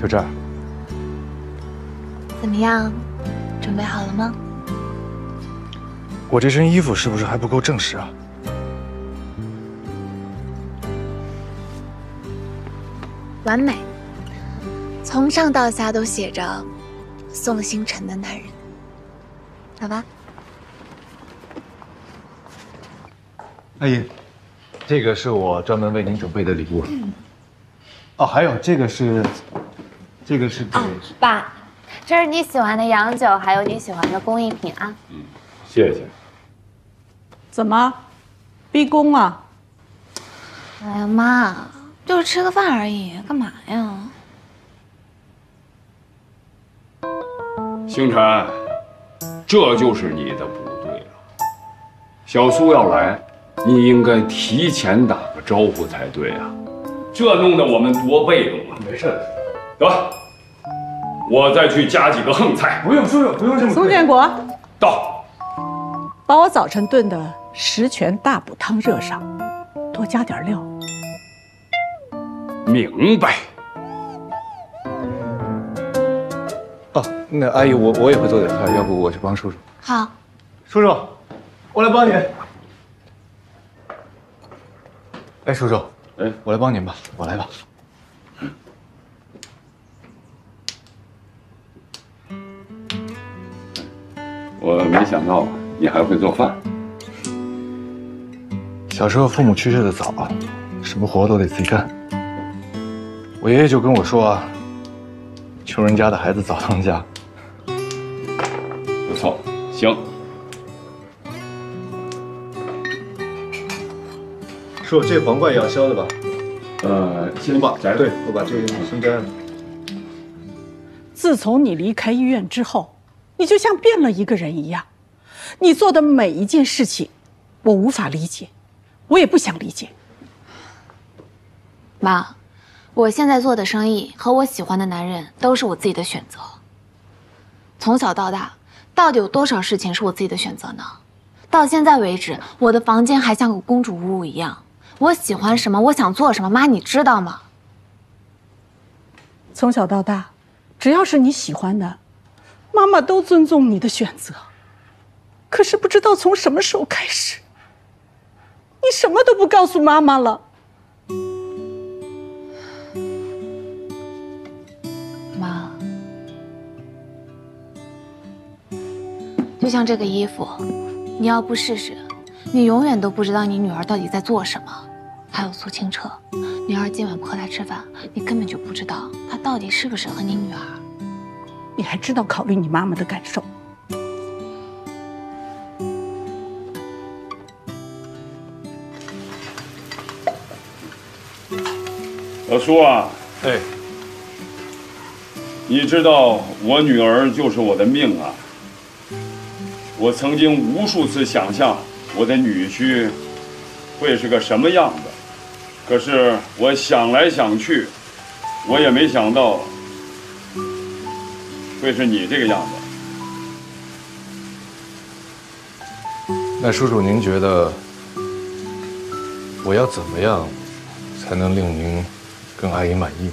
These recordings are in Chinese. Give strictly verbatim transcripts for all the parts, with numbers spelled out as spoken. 就这儿。怎么样，准备好了吗？我这身衣服是不是还不够正式啊？ 完美，从上到下都写着“宋星辰的男人”，好吧？阿姨，这个是我专门为您准备的礼物。嗯、哦，还有这个是，这个是给、哦、爸，这是你喜欢的洋酒，还有你喜欢的工艺品啊。嗯，谢谢。怎么，逼宫啊？哎呀妈！ 就是吃个饭而已，干嘛呀？星辰，这就是你的不对了。小苏要来，你应该提前打个招呼才对啊，这弄得我们多被动啊！没事，得吧？我再去加几个横菜。不用，不用，不用这么。宋建国，到，把我早晨炖的十全大补汤热上，多加点料。 明白。哦，那阿姨，我我也会做点菜，要不我去帮叔叔。好，叔叔，我来帮你。哎，叔叔，哎，我来帮您吧，我来吧。我没想到你还会做饭。小时候父母去世的早，什么活都得自己干。 我爷爷就跟我说啊，穷人家的孩子早当家。不错，行。叔，这皇冠也要削的吧？呃，先把摘了。对，我把这个先摘了。自从你离开医院之后，你就像变了一个人一样。你做的每一件事情，我无法理解，我也不想理解。妈。 我现在做的生意和我喜欢的男人都是我自己的选择。从小到大，到底有多少事情是我自己的选择呢？到现在为止，我的房间还像个公主屋一样。我喜欢什么，我想做什么，妈，你知道吗？从小到大，只要是你喜欢的，妈妈都尊重你的选择。可是不知道从什么时候开始，你什么都不告诉妈妈了。 妈，就像这个衣服，你要不试试，你永远都不知道你女儿到底在做什么。还有苏清澈，你要是今晚不和她吃饭，你根本就不知道她到底适不适合你女儿。你还知道考虑你妈妈的感受？老苏啊，哎。 你知道我女儿就是我的命啊！我曾经无数次想象我的女婿会是个什么样子，可是我想来想去，我也没想到会是你这个样子。那叔叔，您觉得我要怎么样才能令您跟阿姨满意？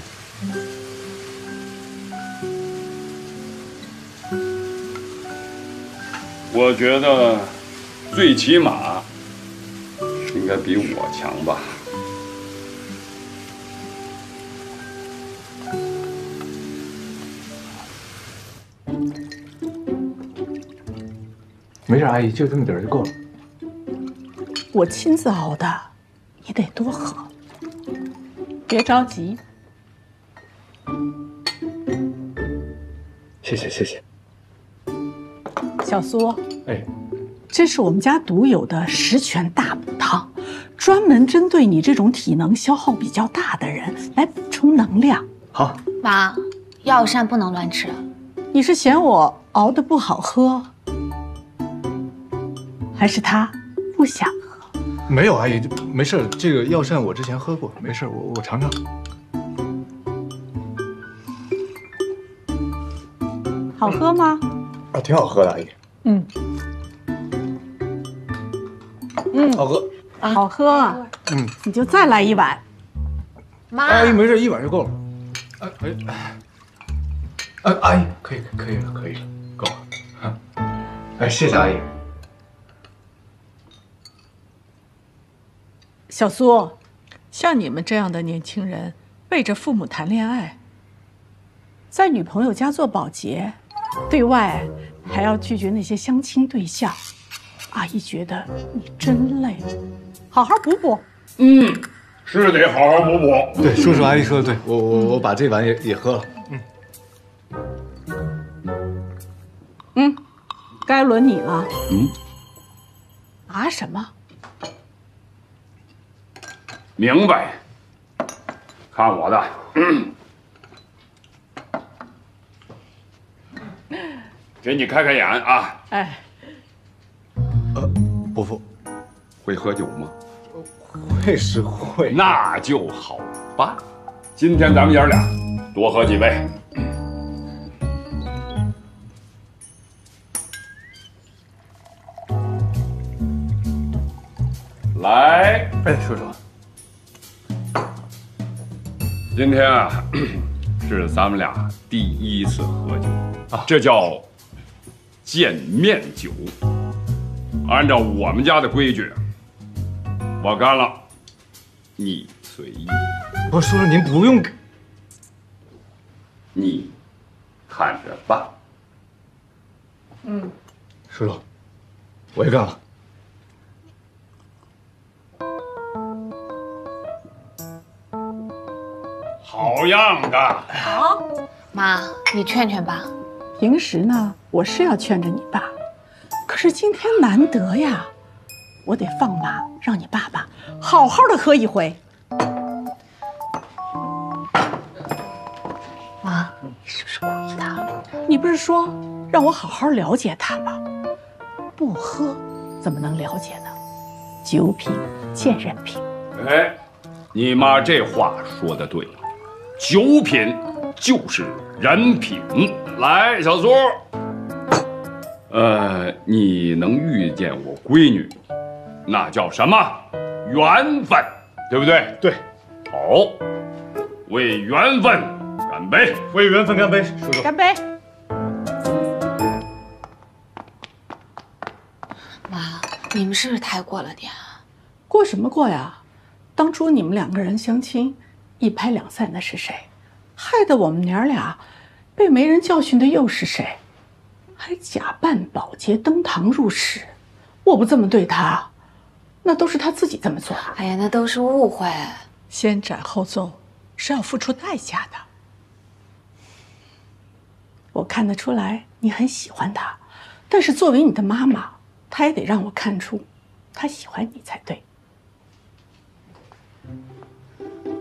我觉得，最起码应该比我强吧。没事，阿姨，就这么点儿就够了。我亲自熬的，你得多喝。别着急。谢谢，谢谢。 小苏，哎，这是我们家独有的十全大补汤，专门针对你这种体能消耗比较大的人来补充能量。好，妈，药膳不能乱吃。你是嫌我熬得不好喝，还是他不想喝？没有，阿姨，没事，这个药膳我之前喝过，没事，我我尝尝。 好喝吗？啊，挺好喝的，阿姨。嗯，嗯，好喝，好喝。嗯，你就再来一碗。妈，阿姨没事，一碗就够了。哎哎，呃，阿姨，可以，可以了，可以了，够了。哎，谢谢阿姨。小苏，像你们这样的年轻人，背着父母谈恋爱，在女朋友家做保洁，对外还要拒绝那些相亲对象，阿姨觉得你真累，好好补补。嗯，是得好好补补。对，叔叔阿姨说的对，我我我把这碗也也喝了。 嗯，该轮你了。嗯，啊什么？明白。看我的。嗯、给你开开眼啊！哎。呃，伯父，会喝酒吗？会是会。那就好吧。今天咱们爷儿俩多喝几杯。 来，哎，叔叔，今天啊，是咱们俩第一次喝酒，啊、这叫见面酒。按照我们家的规矩，我干了，你随意。不，叔叔您不用，你看着办。嗯，叔叔，我也干了。 好样的！好，妈，你劝劝爸。平时呢，我是要劝着你爸，可是今天难得呀，我得放马，让你爸爸好好的喝一回。妈，你是不是故意的？你不是说让我好好了解他吗？不喝怎么能了解呢？酒品见人品。哎，你妈这话说的对。 酒品就是人品。来，小苏，呃，你能遇见我闺女，那叫什么缘分，对不对？对。好，为缘分干杯！为缘分干杯！叔叔，干杯！妈，你们是不是太过了点啊？过什么过呀？当初你们两个人相亲。 一拍两散的是谁？害得我们娘俩被没人教训的又是谁？还假扮保洁登堂入室，我不这么对他，那都是他自己这么做的。哎呀，那都是误会，先斩后奏是要付出代价的。我看得出来你很喜欢他，但是作为你的妈妈，她也得让我看出她喜欢你才对。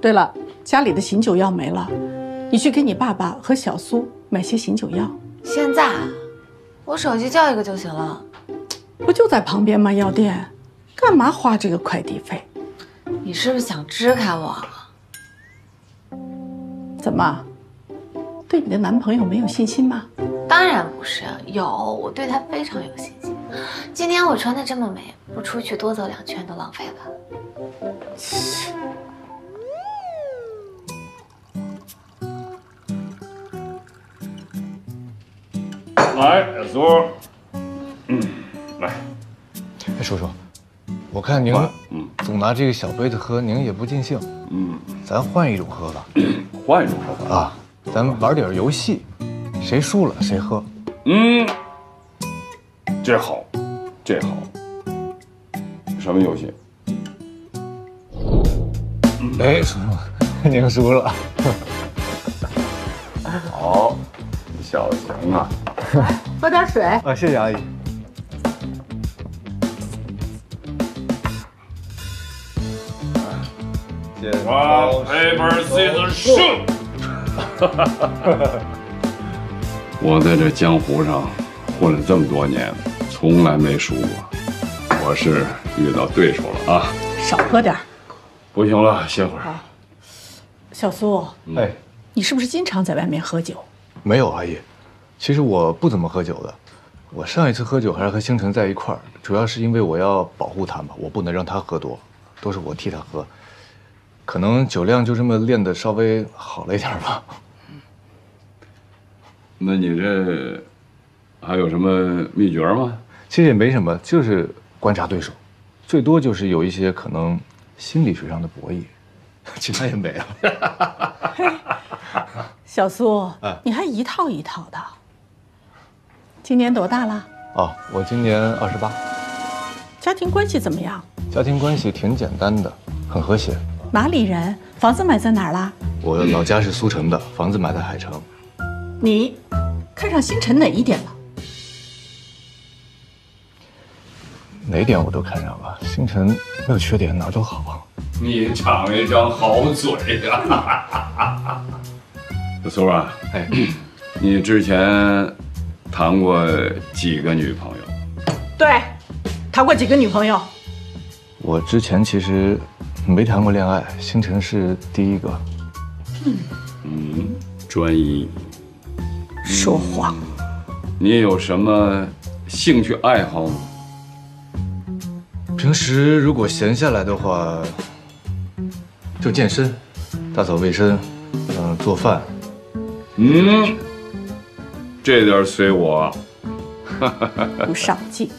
对了，家里的醒酒药没了，你去给你爸爸和小苏买些醒酒药。现在，我手机叫一个就行了，不就在旁边吗？药店，干嘛花这个快递费？你是不是想支开我？怎么，对你的男朋友没有信心吗？当然不是，有，我对他非常有信心。今天我穿的这么美，不出去多走两圈都浪费了。来，小苏，嗯，来。哎，叔叔，我看您总拿这个小杯子喝，您也不尽兴。嗯，咱换一种喝法。换一种喝法啊！咱们玩点游戏，谁输了谁喝。嗯，这好，这好。什么游戏？哎，叔叔，您输了。好，小强啊。 来，喝点水啊！谢谢阿姨。解放 paper scissors shoot！ 我在这江湖上混了这么多年，从来没输过。我是遇到对手了啊！少喝点。不行了，歇会儿。小苏，哎，你是不是经常在外面喝酒？没有，阿姨。 其实我不怎么喝酒的，我上一次喝酒还是和星辰在一块儿，主要是因为我要保护他嘛，我不能让他喝多，都是我替他喝，可能酒量就这么练得稍微好了一点吧。那你这还有什么秘诀吗？其实也没什么，就是观察对手，最多就是有一些可能心理学上的博弈，其他也没了。小苏，哎、你还一套一套的。今年多大了？哦，我今年二十八。家庭关系怎么样？家庭关系挺简单的，很和谐。哪里人？房子买在哪儿啦？我老家是苏城的，房子买在海城。你看上星辰哪一点了？哪一点我都看上了，星辰没有缺点，哪儿都好。你长一张好嘴呀！苏啊，哎，你之前谈过几个女朋友？对，谈过几个女朋友？我之前其实没谈过恋爱，星辰是第一个。嗯嗯，专一。说谎。你有什么兴趣爱好吗？平时如果闲下来的话，就健身、打扫卫生，嗯、呃，做饭。嗯，这点随我。不上进。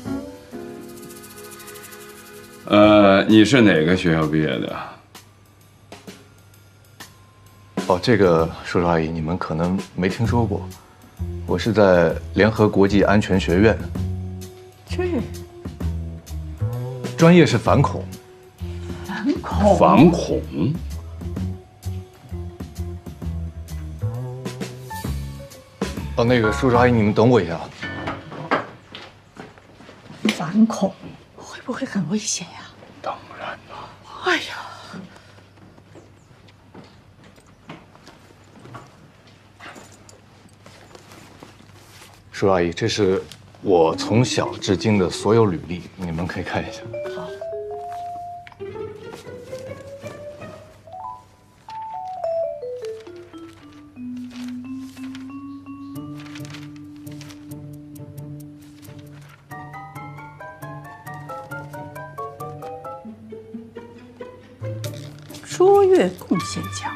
呃，你是哪个学校毕业的？哦，这个叔叔阿姨，你们可能没听说过，我是在联合国际安全学院。这。专业是反恐，反恐，反恐。哦，那个叔叔阿姨，你们等我一下。反恐会不会很危险呀？当然了。哎呀，叔叔阿姨，这是我从小至今的所有履历，你们可以看一下。好。卓越贡献奖。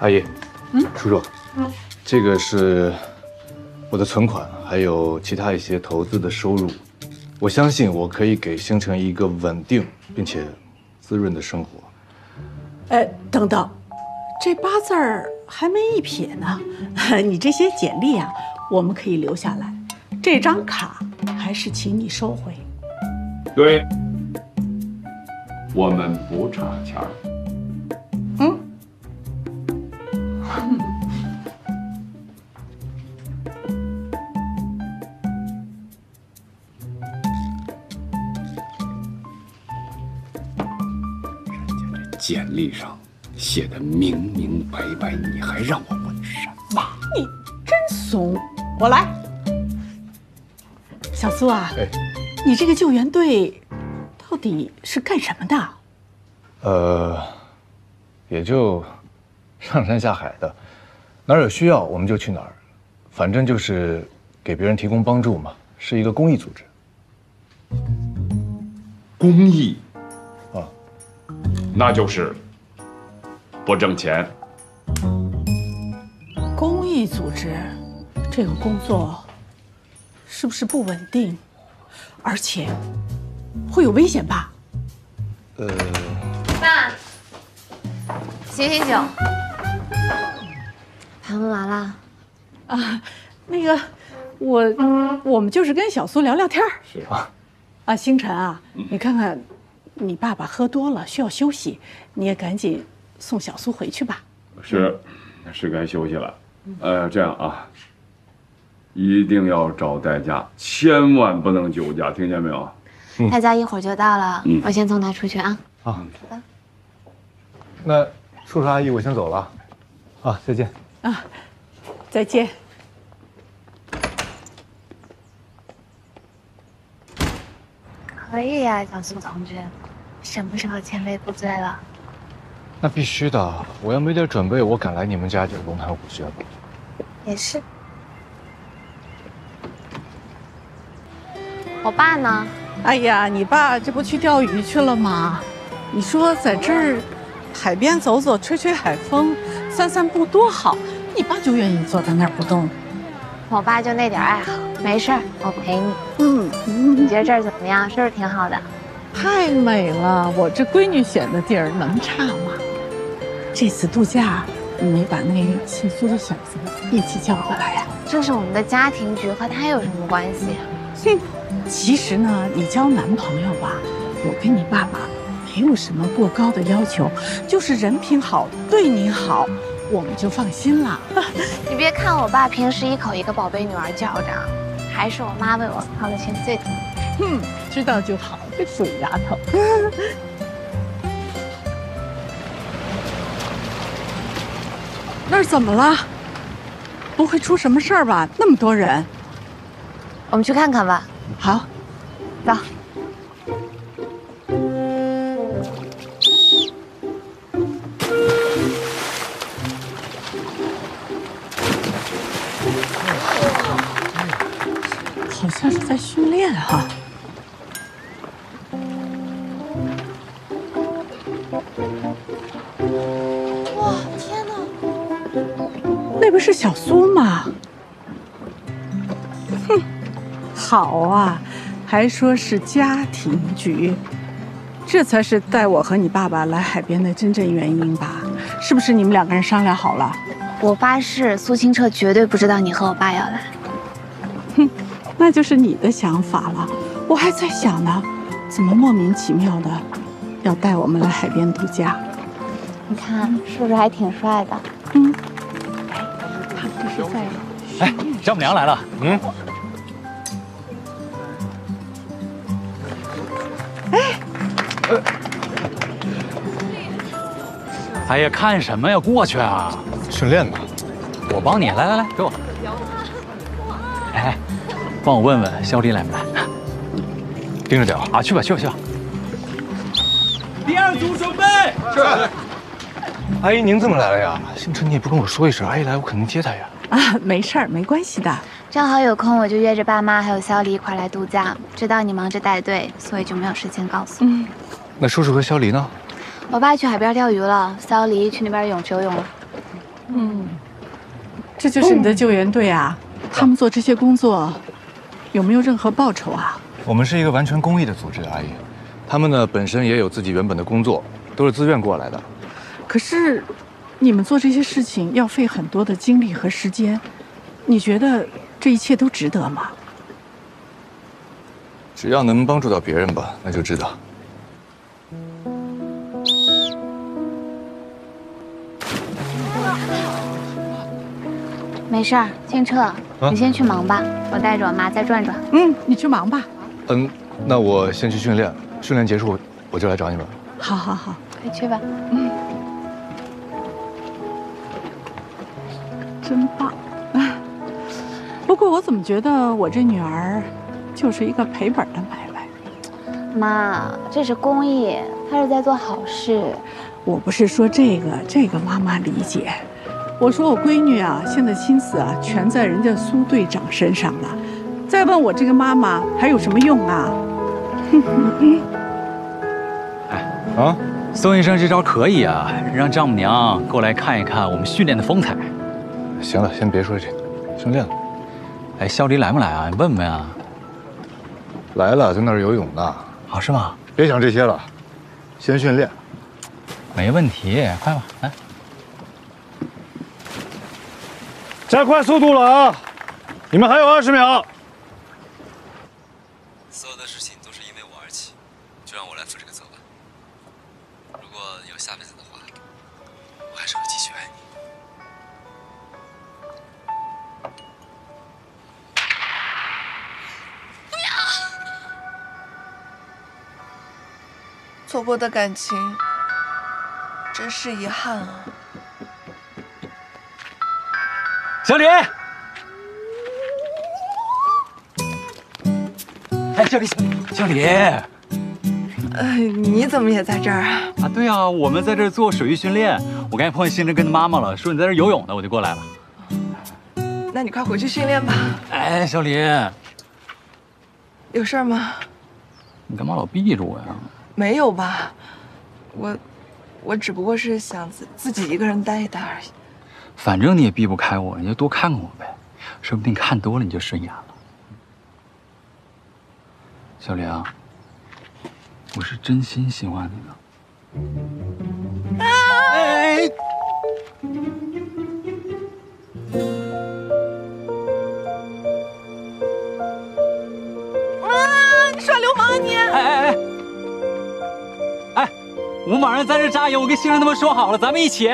阿姨，嗯，叔叔，嗯，这个是我的存款。还有其他一些投资的收入，我相信我可以给星辰一个稳定并且滋润的生活。哎，等等，这八字儿还没一撇呢，你这些简历啊，我们可以留下来。这张卡还是请你收回。对，我们不差钱儿。嗯。简历上写的明明白白，你还让我问什么？你真怂！我来。小苏啊，哎，你这个救援队到底是干什么的？呃，也就上山下海的，哪儿有需要我们就去哪儿，反正就是给别人提供帮助嘛，是一个公益组织。公益。那就是不挣钱。公益组织这个工作是不是不稳定，而且会有危险吧？呃，爸，醒醒酒，盘问完了啊？那个，我我们就是跟小苏聊聊天儿。是啊，啊，星辰啊，你看看。你爸爸喝多了，需要休息，你也赶紧送小苏回去吧。是，是该休息了。呃，这样啊，一定要找代驾，千万不能酒驾，听见没有？代驾一会儿就到了，嗯、我先送他出去啊。好、啊，好的。那叔叔阿姨，我先走了。啊，再见。啊，再见。可以呀、啊，小苏同志。什么时候千杯不醉了？那必须的，我要没点准备，我敢来你们家就龙潭虎穴了。也是。我爸呢？哎呀，你爸这不去钓鱼去了吗？你说在这儿海边走走，吹吹海风，散散步多好，你爸就愿意坐在那儿不动。我爸就那点爱好，没事儿，我陪你。嗯，你觉得这儿怎么样？是不是挺好的？太美了！我这闺女选的地儿能差吗？这次度假，你没把那姓苏的婶子一起叫过来呀？这是我们的家庭局，和她有什么关系？哼，其实呢，你交男朋友吧，我跟你爸爸没有什么过高的要求，就是人品好，对你好，我们就放心了。你别看我爸平时一口一个宝贝女儿叫着，还是我妈为我操的心最疼。哼，知道就好，这死丫头。那儿怎么了？不会出什么事儿吧？那么多人。 我们去看看吧。好，走。好像是在训练哈、啊。哇，天哪！那不是小苏吗？ 好啊，还说是家庭局，这才是带我和你爸爸来海边的真正原因吧？是不是你们两个人商量好了？我发誓，苏清澈绝对不知道你和我爸要来。哼，那就是你的想法了。我还在想呢，怎么莫名其妙的要带我们来海边度假？你看是不是还挺帅的？嗯。哎，他们这是在……哎，丈母娘来了。嗯。 哎呀，看什么呀？过去啊！训练呢，我帮你。来来来，给我。哎，帮我问问肖丽来没来？盯着点啊！去吧去吧去吧。第二组准备。是。阿姨，您怎么来了呀？星辰，你也不跟我说一声，阿姨来，我肯定接她呀。啊，没事儿，没关系的。正好有空，我就约着爸妈还有肖丽一块来度假。知道你忙着带队，所以就没有事先告诉你。嗯。那叔叔和肖丽呢？ 我爸去海边钓鱼了，肖黎去那边泳池游泳了。嗯，这就是你的救援队啊！嗯、他们做这些工作，有没有任何报酬啊？我们是一个完全公益的组织，阿姨。他们呢，本身也有自己原本的工作，都是自愿过来的。可是，你们做这些事情要费很多的精力和时间，你觉得这一切都值得吗？只要能帮助到别人吧，那就值得。 没事儿，清澈，啊、你先去忙吧，我带着我妈再转转。嗯，你去忙吧。嗯，那我先去训练，训练结束我就来找你们。好，好，好，快去吧。嗯，真棒。不过我怎么觉得我这女儿就是一个赔本的买卖？妈，这是公益，她是在做好事。我不是说这个，这个妈妈理解。 我说我闺女啊，现在心思啊全在人家苏队长身上了，再问我这个妈妈还有什么用啊？哎啊，宋医生这招可以啊，让丈母娘过来看一看我们训练的风采。行了，先别说这，训练了。哎，肖黎来没来啊？你问问啊。来了，在那儿游泳呢。啊，是吗？别想这些了，先训练。没问题，快吧，来。 加快速度了啊！你们还有二十秒。所有的事情都是因为我而起，就让我来负这个责吧。如果有下辈子的话，我还是会继续爱你。不要！错过的感情，真是遗憾啊。 小李，哎，小李，小李，哎，你怎么也在这儿啊？啊，对啊，我们在这儿做水域训练。我刚才碰见星辰跟他妈妈了，说你在这儿游泳呢，我就过来了。那你快回去训练吧。哎，小李，有事吗？你干嘛老避着我呀？没有吧，我，我只不过是想自自己一个人待一待而已。反正你也避不开我，你就多看看我呗，说不定看多了你就顺眼了。小玲，我是真心喜欢你的。哎！啊！你耍流氓啊你！哎哎哎！哎，我马上在这扎营，我跟星人他们说好了，咱们一起。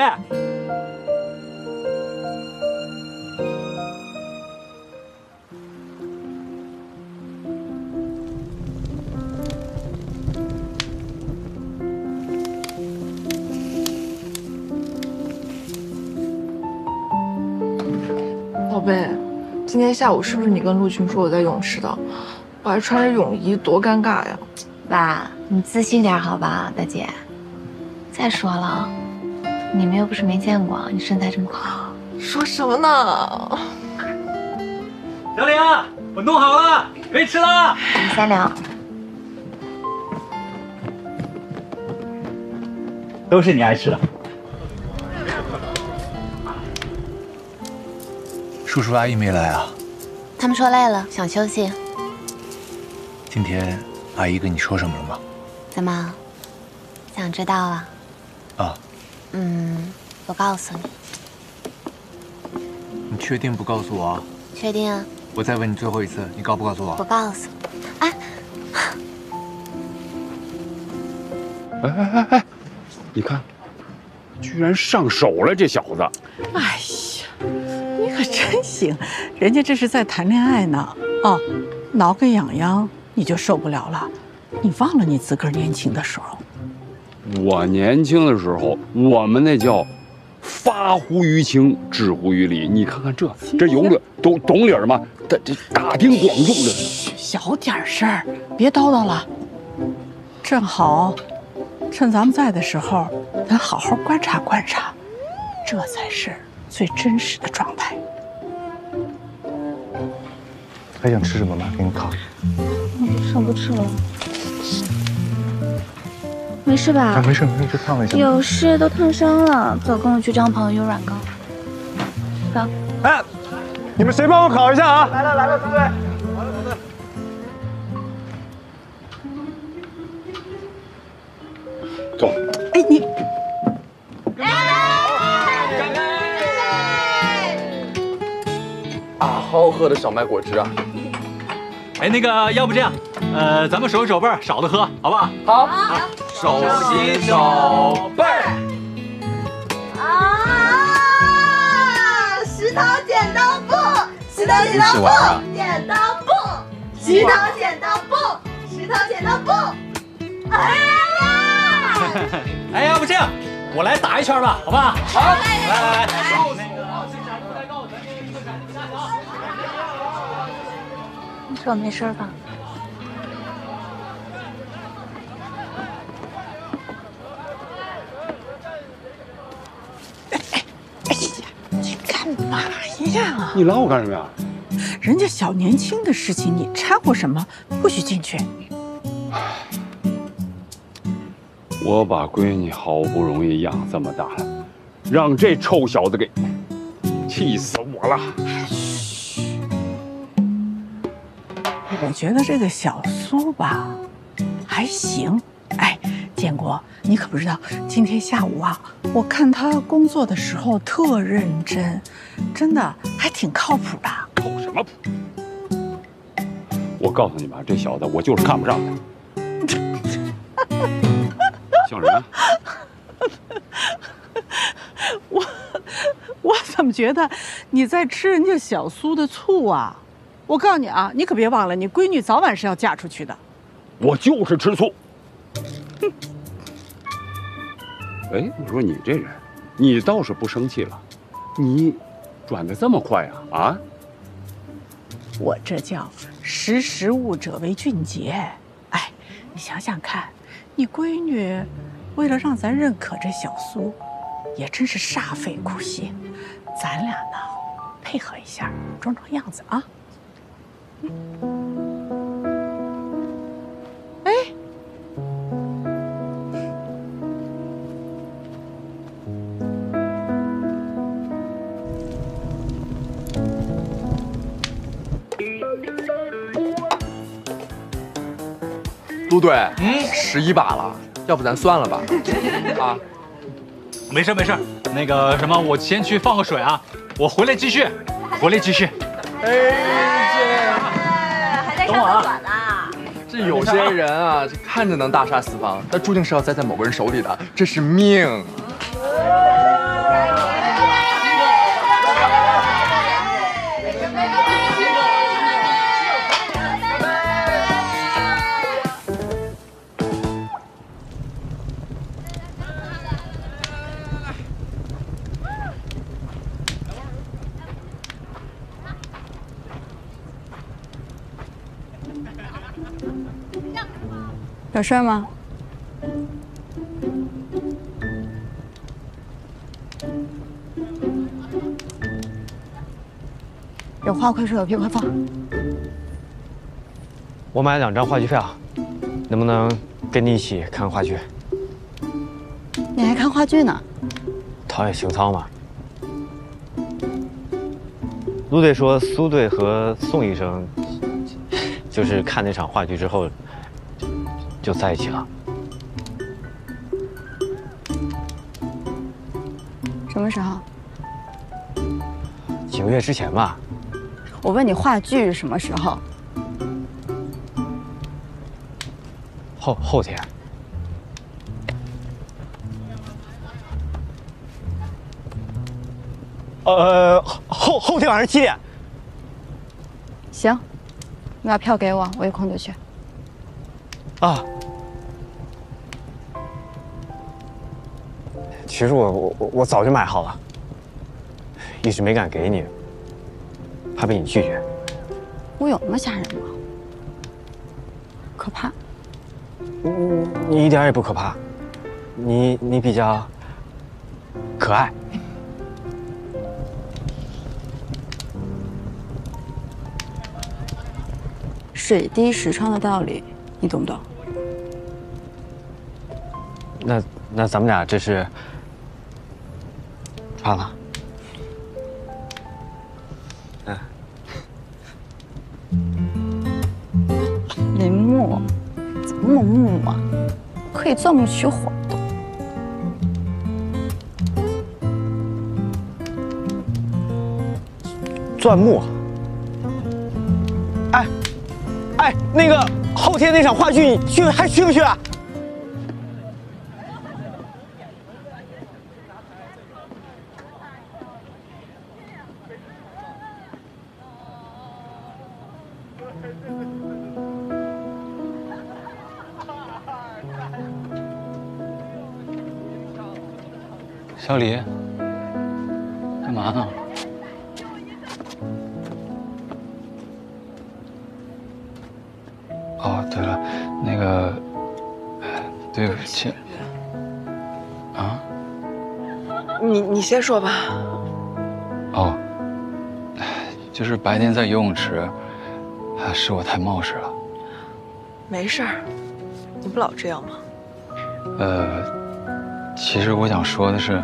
今天下午是不是你跟陆群说我在泳池的？我还穿着泳衣，多尴尬呀！爸，你自信点好吧，大姐。再说了，你们又不是没见过，你身材这么好，说什么呢？小玲，我弄好了，可以吃了。我们先聊。都是你爱吃的。 叔叔阿姨没来啊？他们说累了，想休息。今天阿姨跟你说什么了吗？怎么，想知道啊？啊。嗯，不告诉你。你确定不告诉我啊？确定啊。我再问你最后一次，你告不告诉我？不告诉。哎。哎哎哎哎！你看，居然上手了，这小子。哎呀！ 你可真行，人家这是在谈恋爱呢啊！挠个痒痒你就受不了了，你忘了你自个儿年轻的时候。我年轻的时候，我们那叫发乎于情，止乎于理。你看看这这有理，懂懂理儿吗？这这大庭广众的，小点事儿，别叨叨了。正好，趁咱们在的时候，咱好好观察观察，这才是。 最真实的状态。还想吃什么吗？给你烤。嗯，想不吃了。没事吧？啊，没事没事，就烫了一下。有事都烫伤了，走，跟我去张鹏有软膏。走。哎，你们谁帮我烤一下啊？来了来了，各位，来了来了。走。哎你。 啊，好好喝的小麦果汁啊！哎，那个，要不这样，呃，咱们手手背少的喝，好不好？好，好手心手背。啊！石头剪刀布，石头剪刀布，剪刀布，石头剪刀布，石头剪刀布。哎呀！哎，要不这样，我来打一圈吧，好吧？好，来来来。 你说我没事吧？哎哎哎呀，你干嘛呀？你拦我干什么呀？人家小年轻的事情，你掺和什么？不许进去！我把闺女好不容易养这么大了，让这臭小子给气死我了！ 我觉得这个小苏吧，还行。哎，建国，你可不知道，今天下午啊，我看他工作的时候特认真，真的还挺靠谱的。靠什么谱？我告诉你吧，这小子我就是看不上他。笑什么？我我怎么觉得你在吃人家小苏的醋啊？ 我告诉你啊，你可别忘了，你闺女早晚是要嫁出去的。我就是吃醋。哎，我说你这人，你倒是不生气了，你转得这么快啊啊！我这叫识时务者为俊杰。哎，你想想看，你闺女为了让咱认可这小苏，也真是煞费苦心。咱俩呢，配合一下，装装样子啊。 哎，都对，嗯，十一把了，要不咱算了吧？啊，没事没事，那个什么，我先去放个水啊，我回来继续，回来继续。哎，还在上厕所呢。这有些人啊，这看着能大杀四方，但注定是要栽在某个人手里的，这是命。 有事吗？有话快说，有屁快放。我买两张话剧票，能不能跟你一起看话剧？你还看话剧呢？陶冶情操嘛。陆队说，苏队和宋医生就是看那场话剧之后。 就在一起了。什么时候？几个月之前吧。我问你话剧是什么时候？后后天。呃，后后天晚上七点。行，你把票给我，我有空就去。啊。 其实我我我早就买好了，一直没敢给你，怕被你拒绝。我有那么吓人吗？可怕？你你一点也不可怕，你你比较可爱。水滴石穿的道理，你懂不懂？那那咱们俩这是。 穿了，嗯，林木怎么那么木啊？可以钻木取火的。钻木？哎，哎，那个后天那场话剧，你去还去不去啊？ 小李，干嘛呢？哦，对了，那个，对不起。啊？你你先说吧。哦，就是白天在游泳池，是我太冒失了。没事儿，你不老这样吗？呃。 其实我想说的是，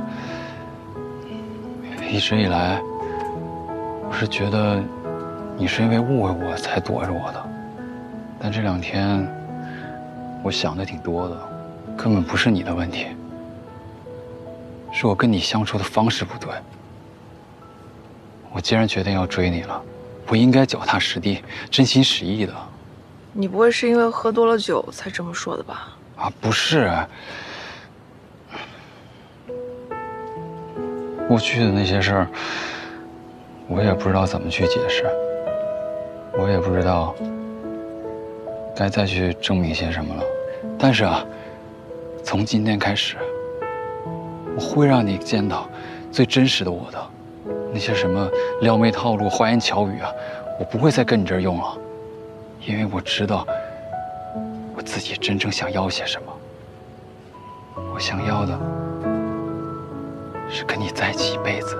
一直以来，我是觉得你是因为误会我才躲着我的，但这两天我想的挺多的，根本不是你的问题，是我跟你相处的方式不对。我既然决定要追你了，我应该脚踏实地、真心实意的。你不会是因为喝多了酒才这么说的吧？啊，不是。 过去的那些事儿，我也不知道怎么去解释，我也不知道该再去证明些什么了。但是啊，从今天开始，我会让你见到最真实的我的。那些什么撩妹套路、花言巧语啊，我不会再跟你这儿用了，因为我知道我自己真正想要些什么。我想要的。 是跟你在一起一辈子。